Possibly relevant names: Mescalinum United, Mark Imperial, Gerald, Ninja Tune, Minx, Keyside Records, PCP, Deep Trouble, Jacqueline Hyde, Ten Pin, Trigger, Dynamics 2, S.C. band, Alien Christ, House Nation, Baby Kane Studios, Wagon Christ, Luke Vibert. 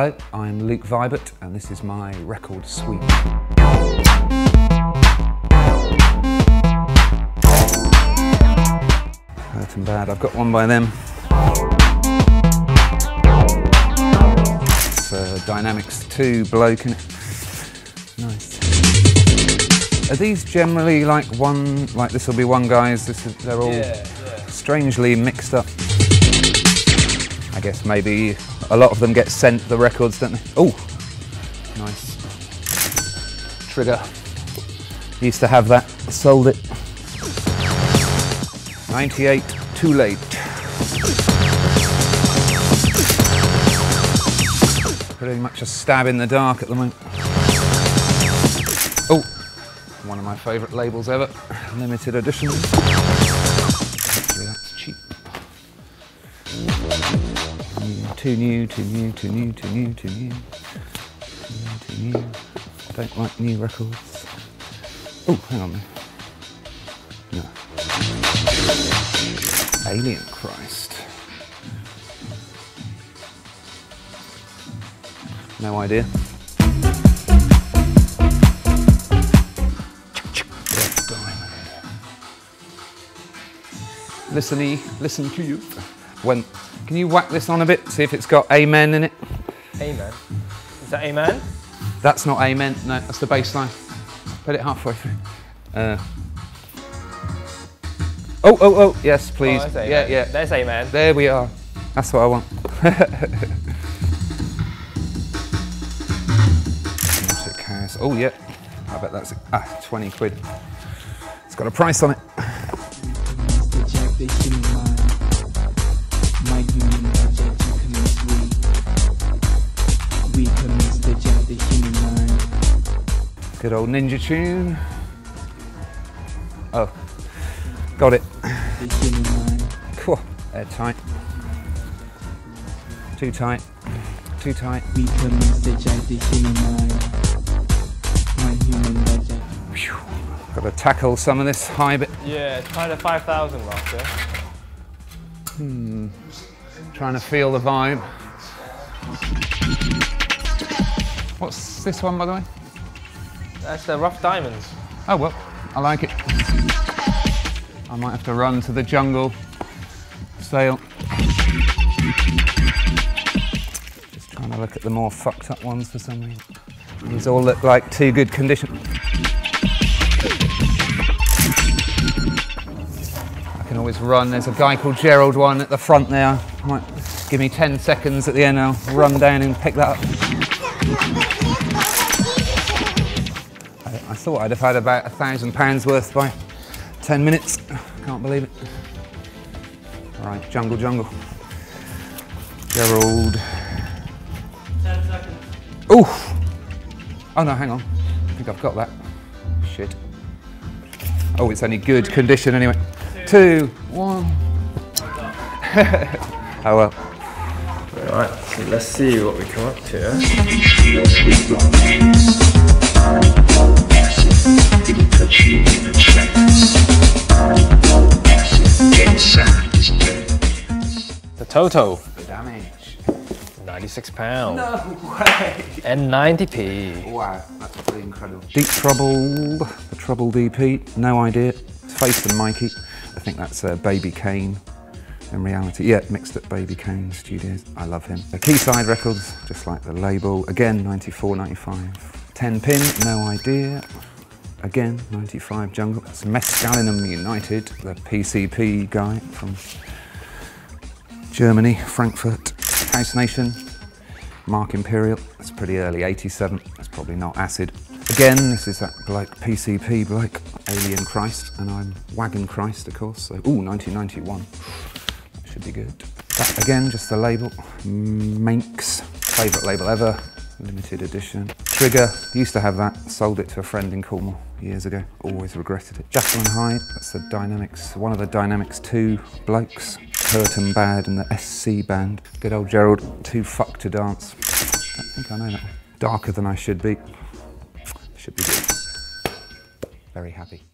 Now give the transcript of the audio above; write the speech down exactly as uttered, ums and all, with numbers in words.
Hello, I'm Luke Vibert and this is my record suite. Hurt and Bad, I've got one by them. It's a Dynamics two blow connect. Nice. Are these generally like one, like this will be one guy's, this is, they're all yeah, yeah. strangely mixed up? I guess maybe a lot of them get sent the records, don't they? Oh, nice. Trigger. Used to have that, sold it. ninety-eight, Too Late. Pretty much a stab in the dark at the moment. Oh, one of my favourite labels ever. Limited edition. Hopefully that's cheap. Too new, too new, too new, too new, too new, too new, too new. I don't like new records. Oh, hang on. No. Alien Christ. No idea. Listen-y, listen to you. When, can you whack this on a bit, see if it's got Amen in it? Amen? Is that Amen? That's not Amen, no, that's the bass line. Put it halfway through. Uh. Oh, oh, oh, yes, please. Oh, yeah, yeah. There's Amen. There we are. That's what I want. Oh, yeah. I bet that's ah, twenty quid. It's got a price on it. Good old Ninja Tune. Oh, got it. Cool. Air tight. Too tight. Too tight. Whew. Got to tackle some of this high bit. Yeah, it's kind of five thousand last year. Hmm. Trying to feel the vibe. What's this one, by the way? That's the Rough Diamonds. Oh well, I like it. I might have to run to the jungle sale. Just trying to look at the more fucked up ones for some reason. These all look like too good condition. I can always run. There's a guy called Gerald one at the front there. Might give me ten seconds at the end. I'll run down and pick that up. I thought I'd have had about a thousand pounds worth by ten minutes. Can't believe it. All right, jungle, jungle. Gerald. ten seconds. Oof. Oh no, hang on. I think I've got that. Shit. Oh, it's only good Three, condition anyway. Two, two one. Oh well. All right, so let's see what we come up to. The total. The damage. ninety-six pounds. No way. And ninety p. Wow, that's pretty incredible. Deep Trouble. The Trouble D P. No idea. It's Face and Mikey. I think that's uh, Baby Kane. In reality, yeah, mixed at Baby Kane Studios. I love him. The Keyside Records, just like the label. Again, ninety-four ninety-five. Ten Pin. No idea. Again, ninety-five jungle. That's Mescalinum United, the P C P guy from Germany, Frankfurt. House Nation, Mark Imperial. That's pretty early, eighty-seven. That's probably not acid. Again, this is that bloke, P C P bloke, Alien Christ, and I'm Wagon Christ, of course. So, ooh, nineteen ninety-one. That should be good. That, again, just the label. Minx, favourite label ever. Limited edition. Trigger, used to have that, sold it to a friend in Cornwall years ago, always regretted it. Jacqueline Hyde, that's the Dynamics, one of the Dynamics two blokes. Hurt and Bad and the S C Band. Good old Gerald, Too Fucked to Dance. I don't think I know that one. Darker Than I Should Be. Should be good. Very happy.